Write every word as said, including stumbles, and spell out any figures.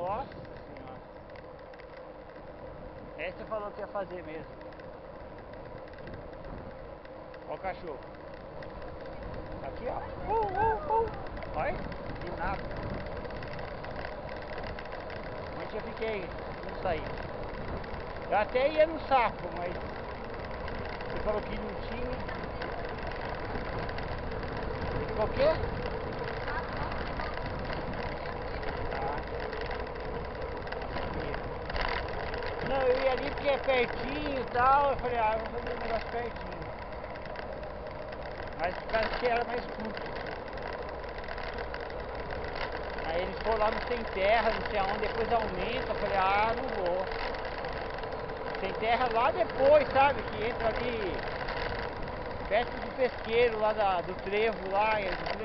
Nossa Senhora. Essa falou que ia fazer mesmo. Ó o cachorro. Aqui, ó. Uh, uh, uh. Olha, de nada. Ontem eu fiquei, não saí. Eu até ia no saco, mas ele falou que não tinha. Ele ficou o quê? Não, eu ia ali porque é pertinho e tal, eu falei, ah, eu vou fazer um negócio pertinho. Mas parece que era mais curto. Aí eles foram lá no sem terra, não sei aonde, depois aumenta, eu falei, ah, não vou. Sem terra lá depois, sabe, que entra ali perto do pesqueiro lá da, do trevo lá,